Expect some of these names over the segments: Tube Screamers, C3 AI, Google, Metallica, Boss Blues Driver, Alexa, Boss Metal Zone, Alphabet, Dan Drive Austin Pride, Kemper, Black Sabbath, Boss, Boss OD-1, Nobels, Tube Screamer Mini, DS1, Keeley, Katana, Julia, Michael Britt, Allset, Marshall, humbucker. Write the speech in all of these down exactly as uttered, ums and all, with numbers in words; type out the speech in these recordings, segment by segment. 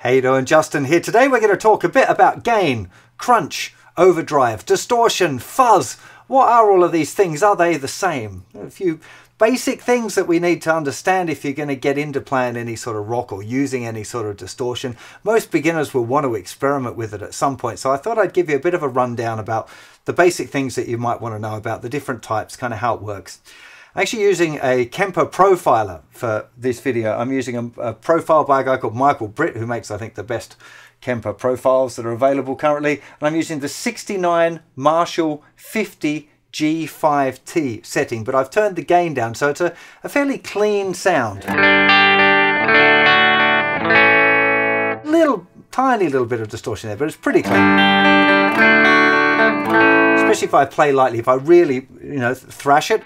How you doing? Justin here. Today we're going to talk a bit about gain, crunch, overdrive, distortion, fuzz. What are all of these things? Are they the same? A few basic things that we need to understand if you're going to get into playing any sort of rock or using any sort of distortion. Most beginners will want to experiment with it at some point, so I thought I'd give you a bit of a rundown about the basic things that you might want to know about, the different types, kind of how it works. I'm actually using a Kemper profiler for this video. I'm using a, a profile by a guy called Michael Britt, who makes, I think, the best Kemper profiles that are available currently. And I'm using the sixty-nine Marshall fifty G five T setting, but I've turned the gain down, so it's a, a fairly clean sound. Little, tiny little bit of distortion there, but it's pretty clean. Especially if I play lightly, if I really, you know, thrash it.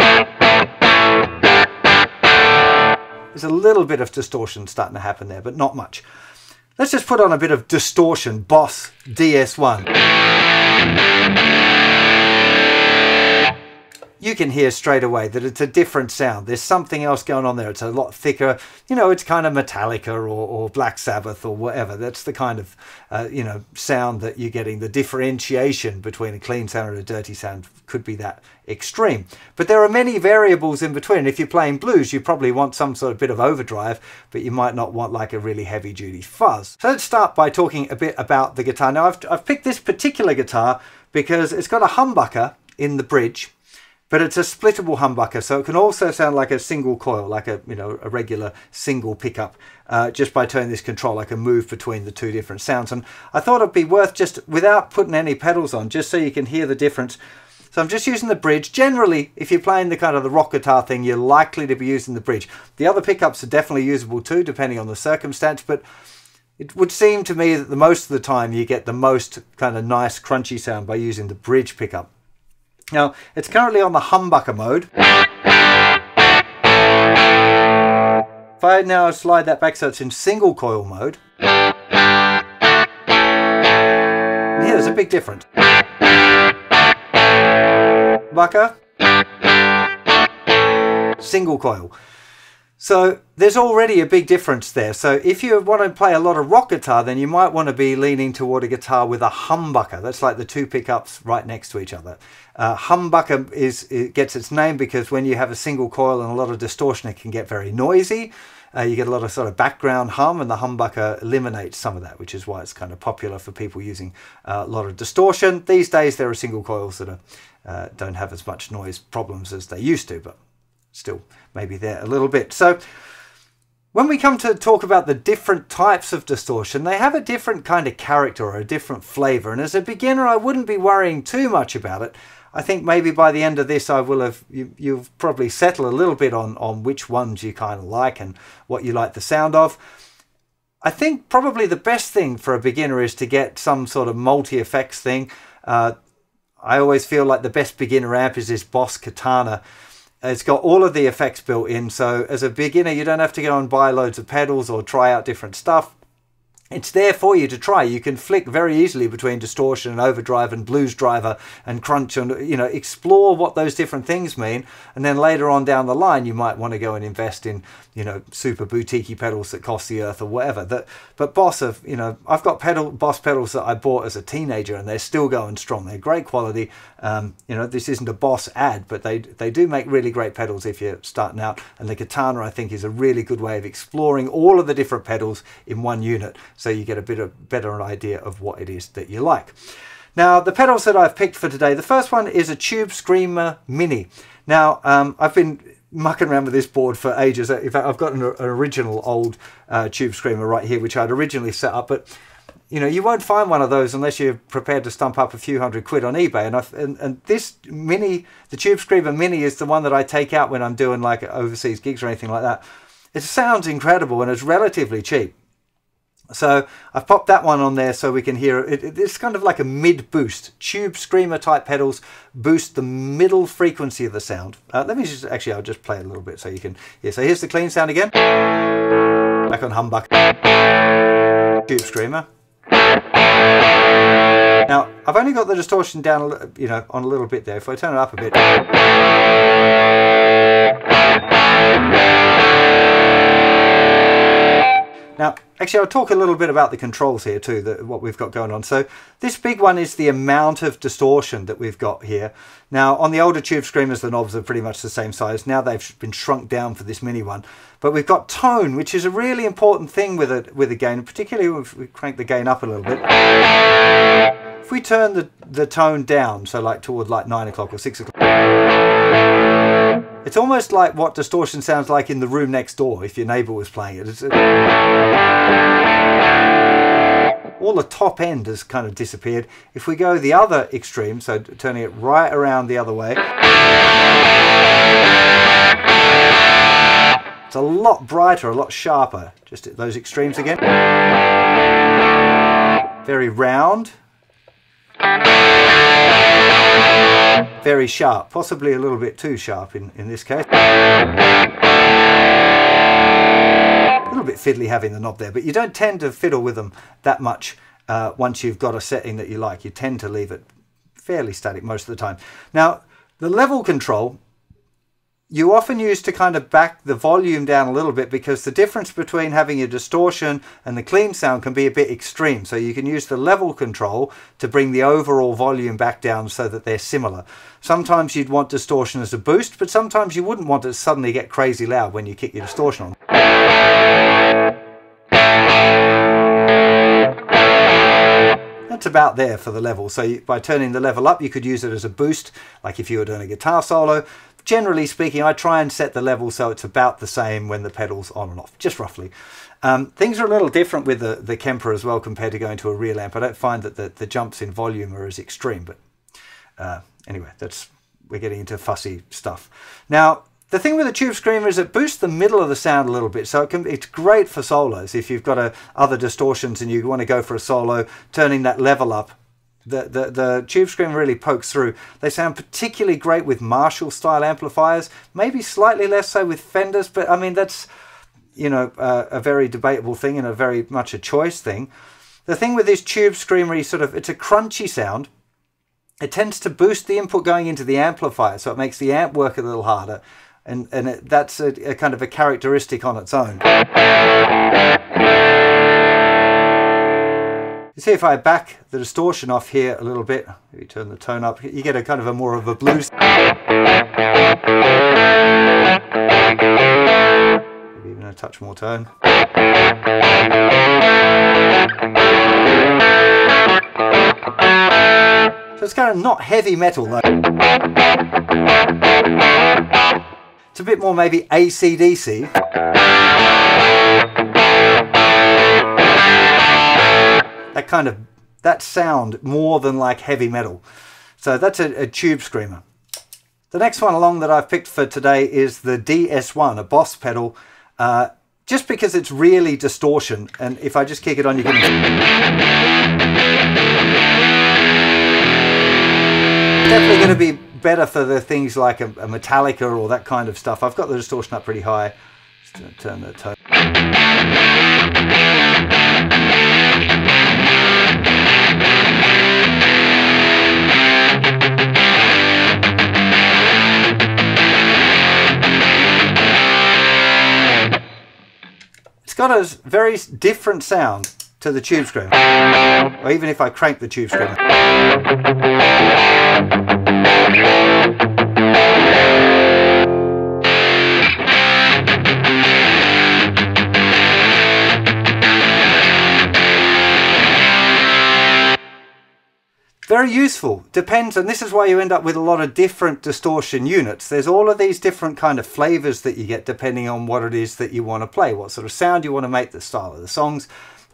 There's a little bit of distortion starting to happen there, but not much. Let's just put on a bit of distortion, Boss D S one. You can hear straight away that it's a different sound. There's something else going on there. It's a lot thicker. You know, it's kind of Metallica or, or Black Sabbath or whatever. That's the kind of, uh, you know, sound that you're getting. The differentiation between a clean sound and a dirty sound could be that extreme. But there are many variables in between. If you're playing blues, you probably want some sort of bit of overdrive, but you might not want like a really heavy duty fuzz. So let's start by talking a bit about the guitar. Now I've, I've picked this particular guitar because it's got a humbucker in the bridge, but it's a splittable humbucker, so it can also sound like a single coil, like a, you know, a regular single pickup. Uh, just by turning this control, I can move between the two different sounds. And I thought it'd be worth just, without putting any pedals on, just so you can hear the difference. So I'm just using the bridge. Generally, if you're playing the kind of the rock guitar thing, you're likely to be using the bridge. The other pickups are definitely usable too, depending on the circumstance, but it would seem to me that the most of the time you get the most kind of nice crunchy sound by using the bridge pickup. Now, it's currently on the humbucker mode. If I now slide that back so it's in single coil mode, yeah, there's a big difference. Humbucker, single coil. So there's already a big difference there. So if you want to play a lot of rock guitar, then you might want to be leaning toward a guitar with a humbucker. That's like the two pickups right next to each other. Uh, humbucker is, it gets its name because when you have a single coil and a lot of distortion, it can get very noisy. Uh, you get a lot of sort of background hum, and the humbucker eliminates some of that, which is why it's kind of popular for people using uh, a lot of distortion. These days, there are single coils that are, uh, don't have as much noise problems as they used to, but still maybe there a little bit. So when we come to talk about the different types of distortion, they have a different kind of character or a different flavor. And as a beginner, I wouldn't be worrying too much about it. I think maybe by the end of this, I will have, you, you'll probably settle a little bit on, on which ones you kind of like and what you like the sound of. I think probably the best thing for a beginner is to get some sort of multi-effects thing. Uh, I always feel like the best beginner amp is this Boss Katana. It's got all of the effects built in, so as a beginner, you don't have to go and buy loads of pedals or try out different stuff. It's there for you to try. You can flick very easily between distortion and overdrive and blues driver and crunch, and, you know, explore what those different things mean. And then later on down the line, you might want to go and invest in, you know, super boutique-y pedals that cost the earth or whatever. That, but Boss have, you know, I've got pedal Boss pedals that I bought as a teenager, and they're still going strong. They're great quality. Um, you know, this isn't a Boss ad, but they they do make really great pedals if you're starting out. And the Katana, I think, is a really good way of exploring all of the different pedals in one unit, so you get a bit of better idea of what it is that you like. Now, the pedals that I've picked for today, the first one is a Tube Screamer Mini. Now, um, I've been mucking around with this board for ages. In fact, I've got an, an original old uh, Tube Screamer right here, which I'd originally set up, but You know, you won't find one of those unless you're prepared to stump up a few hundred quid on eBay. And, I've, and and this Mini, the Tube Screamer Mini, is the one that I take out when I'm doing like overseas gigs or anything like that. It sounds incredible and it's relatively cheap. So I've popped that one on there so we can hear it. It, it's kind of like a mid-boost. Tube Screamer type pedals boost the middle frequency of the sound. Uh, let me just, actually, I'll just play it a little bit so you can, yeah, so here's the clean sound again. Back on humbucker. Tube Screamer. Now, I've only got the distortion down, you know, on a little bit there. If I turn it up a bit. Now, actually, I'll talk a little bit about the controls here too, that what we've got going on. So this big one is the amount of distortion that we've got here. Now, on the older Tube Screamers, the knobs are pretty much the same size. Now they've been shrunk down for this mini one. But we've got tone, which is a really important thing with a, with a gain, particularly if we crank the gain up a little bit. If we turn the, the tone down, so like toward like nine o'clock or six o'clock, it's almost like what distortion sounds like in the room next door if your neighbour was playing it. It's, all the top end has kind of disappeared. If we go the other extreme, so turning it right around the other way, it's a lot brighter, a lot sharper. Just at those extremes again. Very round. Very sharp, possibly a little bit too sharp in, in this case. A little bit fiddly having the knob there, but you don't tend to fiddle with them that much uh, once you've got a setting that you like. You tend to leave it fairly static most of the time. Now, the level control you often use to kind of back the volume down a little bit, because the difference between having a distortion and the clean sound can be a bit extreme. So you can use the level control to bring the overall volume back down so that they're similar. Sometimes you'd want distortion as a boost, but sometimes you wouldn't want it to suddenly get crazy loud when you kick your distortion on. About there for the level. So you, by turning the level up, you could use it as a boost, like if you were doing a guitar solo. Generally speaking, I try and set the level so it's about the same when the pedal's on and off, just roughly. Um, things are a little different with the, the Kemper as well compared to going to a real amp. I don't find that the, the jumps in volume are as extreme, but uh, anyway, that's, we're getting into fussy stuff. Now, the thing with the Tube Screamer is it boosts the middle of the sound a little bit, so it can, it's great for solos. If you've got a, other distortions and you want to go for a solo, turning that level up, the, the, the Tube Screamer really pokes through. They sound particularly great with Marshall-style amplifiers, maybe slightly less so with Fenders, but I mean, that's, you know, uh, a very debatable thing and a very much a choice thing. The thing with this Tube Screamer, sort of, it's a crunchy sound. It tends to boost the input going into the amplifier, so it makes the amp work a little harder. And, and it, that's a, a kind of a characteristic on its own. You see, if I back the distortion off here a little bit, you turn the tone up, you get a kind of a more of a blues. Maybe even a touch more tone. So it's kind of not heavy metal though. It's a bit more maybe A C D C. That kind of, that sound more than like heavy metal. So that's a, a Tube Screamer. The next one along that I've picked for today is the D S one, a Boss pedal. Uh, just because it's really distortion, and if I just kick it on, you can... Definitely going to be better for the things like a, a Metallica or that kind of stuff. I've got the distortion up pretty high. Just turn the tone. It's got a very different sound to the Tube Screamer, or even if I crank the Tube Screamer. Very useful, depends, and this is why you end up with a lot of different distortion units. There's all of these different kind of flavors that you get depending on what it is that you want to play, what sort of sound you want to make, the style of the songs.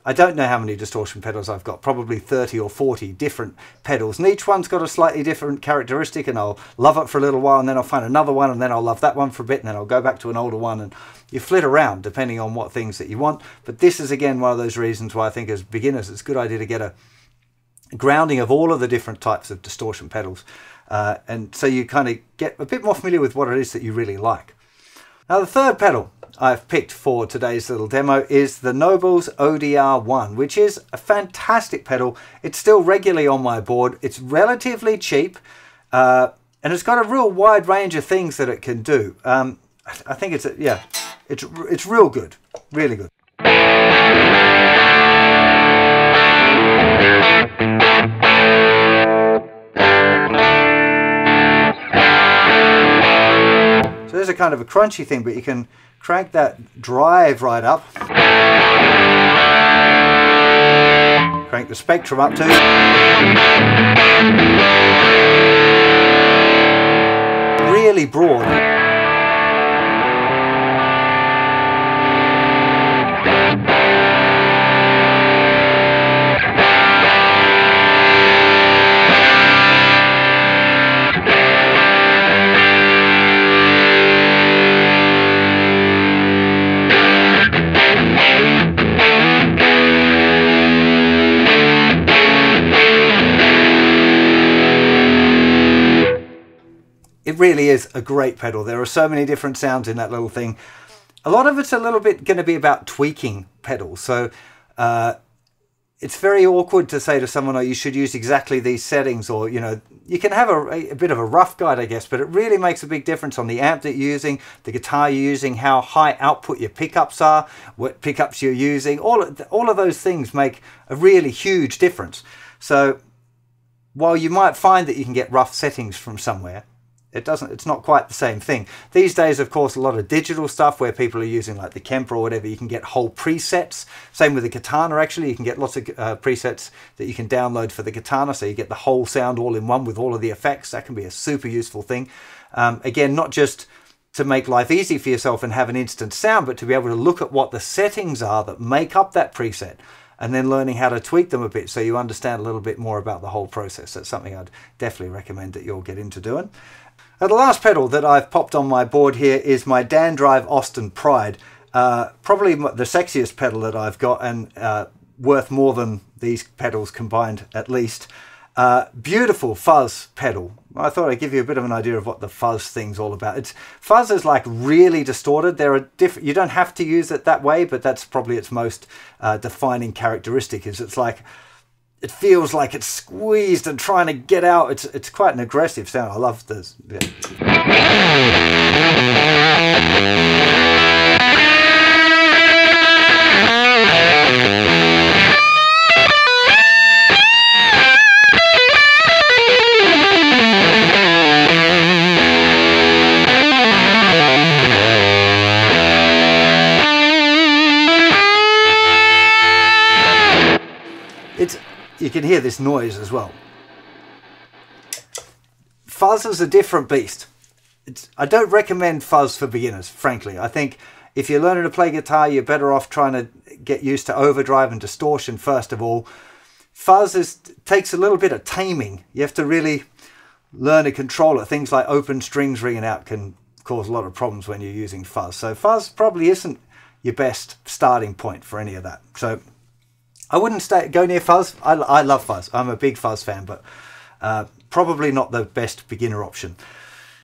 I don't know how many distortion pedals I've got, probably thirty or forty different pedals, and each one's got a slightly different characteristic, and I'll love it for a little while, and then I'll find another one, and then I'll love that one for a bit, and then I'll go back to an older one, and you flit around depending on what things that you want. But this is again one of those reasons why I think as beginners it's a good idea to get a grounding of all of the different types of distortion pedals, uh, and so you kind of get a bit more familiar with what it is that you really like. Now the third pedal I've picked for today's little demo is the Nobels O D R one, which is a fantastic pedal. It's still regularly on my board. It's relatively cheap, uh, and it's got a real wide range of things that it can do. Um, I think it's a, yeah, it's it's real good, really good. So there's a kind of a crunchy thing, but you can crank that drive right up, crank the spectrum up too, really broad. Really is a great pedal. There are so many different sounds in that little thing. A lot of it's a little bit going to be about tweaking pedals, so uh, it's very awkward to say to someone, oh, you should use exactly these settings, or you know, you can have a, a bit of a rough guide, I guess, but it really makes a big difference on the amp that you're using, the guitar you're using, how high output your pickups are, what pickups you're using. All of, all of those things make a really huge difference. So while you might find that you can get rough settings from somewhere, It doesn't, it's not quite the same thing. These days, of course, a lot of digital stuff where people are using like the Kemper or whatever, you can get whole presets. Same with the Katana, actually. You can get lots of uh, presets that you can download for the Katana, so you get the whole sound all in one with all of the effects. That can be a super useful thing. Um, again, not just to make life easy for yourself and have an instant sound, but to be able to look at what the settings are that make up that preset, and then learning how to tweak them a bit so you understand a little bit more about the whole process. That's something I'd definitely recommend that you'll get into doing. Now the last pedal that I've popped on my board here is my Dan Drive Austin Pride. Uh, probably the sexiest pedal that I've got, and uh, worth more than these pedals combined at least. Uh, beautiful fuzz pedal. I thought I'd give you a bit of an idea of what the fuzz thing's all about. It's, fuzz is like really distorted. There are different, you don't have to use it that way, but that's probably its most uh, defining characteristic, is it's like, it feels like it's squeezed and trying to get out. It's, it's quite an aggressive sound. I love this. Yeah. You can hear this noise as well. Fuzz is a different beast. It's, I don't recommend fuzz for beginners, frankly. I think if you're learning to play guitar, you're better off trying to get used to overdrive and distortion first of all. Fuzz is, takes a little bit of taming. You have to really learn to control it. Things like open strings ringing out can cause a lot of problems when you're using fuzz. So fuzz probably isn't your best starting point for any of that. So I wouldn't stay, go near fuzz. I, I love fuzz. I'm a big fuzz fan, but uh, probably not the best beginner option.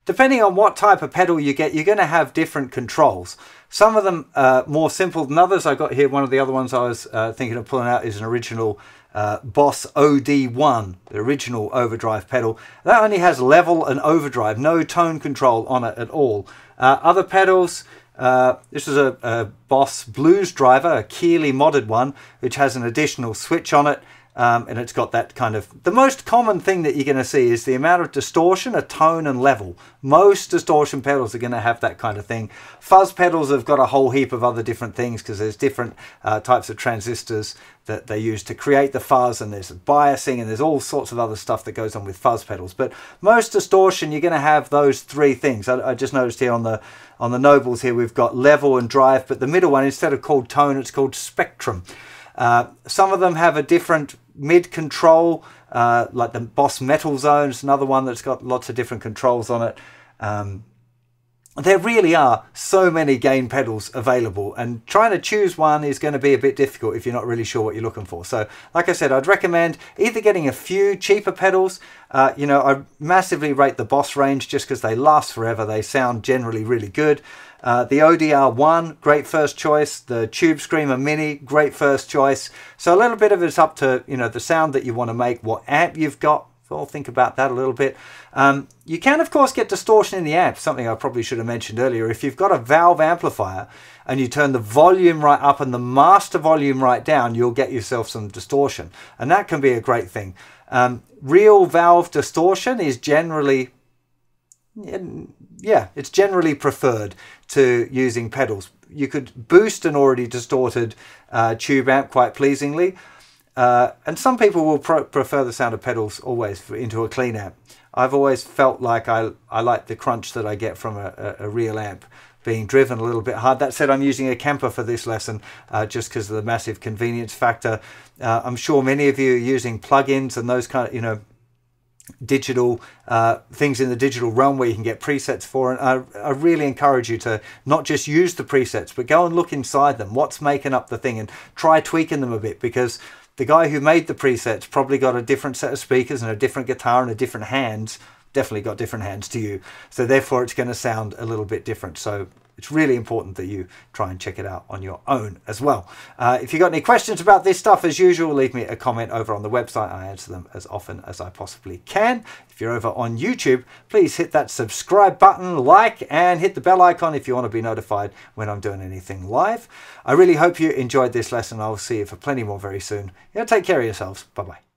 Depending on what type of pedal you get, you're going to have different controls. Some of them are more simple than others. I got here, one of the other ones I was uh, thinking of pulling out is an original uh, Boss O D one, the original overdrive pedal. That only has level and overdrive, no tone control on it at all. Uh, other pedals... Uh, this is a, a Boss Blues Driver, a Keeley modded one, which has an additional switch on it, um, and it's got that kind of... The most common thing that you're going to see is the amount of distortion, a tone and level. Most distortion pedals are going to have that kind of thing. Fuzz pedals have got a whole heap of other different things, because there's different uh, types of transistors that they use to create the fuzz, and there's biasing, and there's all sorts of other stuff that goes on with fuzz pedals. But most distortion, you're going to have those three things. I, I just noticed here on the on the Nobels here, we've got level and drive, but the middle one, instead of called tone, it's called spectrum. Uh, some of them have a different mid control, uh, like the Boss Metal Zone is another one that's got lots of different controls on it. Um, there really are so many gain pedals available, and trying to choose one is going to be a bit difficult if you're not really sure what you're looking for. So like I said, I'd recommend either getting a few cheaper pedals. Uh, you know, I massively rate the Boss range just because they last forever. They sound generally really good. Uh, the O D R one, great first choice. The Tube Screamer Mini, great first choice. So a little bit of it's up to, you know, the sound that you want to make, what amp you've got. So I'll think about that a little bit. Um, you can, of course, get distortion in the amp, something I probably should have mentioned earlier. If you've got a valve amplifier and you turn the volume right up and the master volume right down, you'll get yourself some distortion. And that can be a great thing. Um, real valve distortion is generally, yeah, it's generally preferred to using pedals. You could boost an already distorted uh, tube amp quite pleasingly. Uh, and some people will pro prefer the sound of pedals always for, into a clean amp. I've always felt like I, I like the crunch that I get from a, a, a real amp being driven a little bit hard. That said, I'm using a Kemper for this lesson uh, just because of the massive convenience factor. Uh, I'm sure many of you are using plugins and those kind of, you know, digital uh, things in the digital realm where you can get presets for, and I, I really encourage you to not just use the presets, but go and look inside them, what's making up the thing, and try tweaking them a bit, because the guy who made the presets probably got a different set of speakers and a different guitar and a different hands, definitely got different hands to you, so therefore it's going to sound a little bit different. So it's really important that you try and check it out on your own as well. Uh, if you've got any questions about this stuff, as usual, leave me a comment over on the website. I answer them as often as I possibly can. If you're over on YouTube, please hit that subscribe button, like, and hit the bell icon if you want to be notified when I'm doing anything live. I really hope you enjoyed this lesson. I'll see you for plenty more very soon. Yeah, take care of yourselves. Bye-bye.